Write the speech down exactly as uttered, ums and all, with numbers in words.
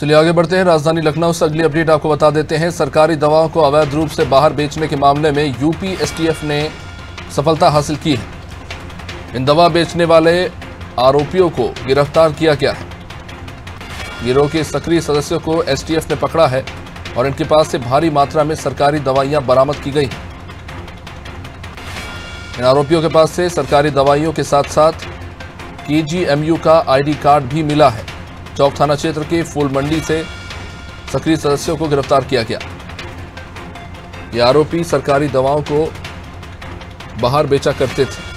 चलिए आगे बढ़ते हैं। राजधानी लखनऊ से अगली अपडेट आपको बता देते हैं। सरकारी दवाओं को अवैध रूप से बाहर बेचने के मामले में यूपीएसटीएफ ने सफलता हासिल की है। इन दवा बेचने वाले आरोपियों को गिरफ्तार किया गया है। गिरोह के सक्रिय सदस्यों को एसटीएफ ने पकड़ा है और इनके पास से भारी मात्रा में सरकारी दवाइयां बरामद की गई। इन आरोपियों के पास से सरकारी दवाइयों के साथ साथ केजीएमयू का आईडी कार्ड भी मिला है। चौक थाना क्षेत्र के फूल मंडी से सक्रिय सदस्यों को गिरफ्तार किया गया। ये आरोपी सरकारी दवाओं को बाहर बेचा करते थे।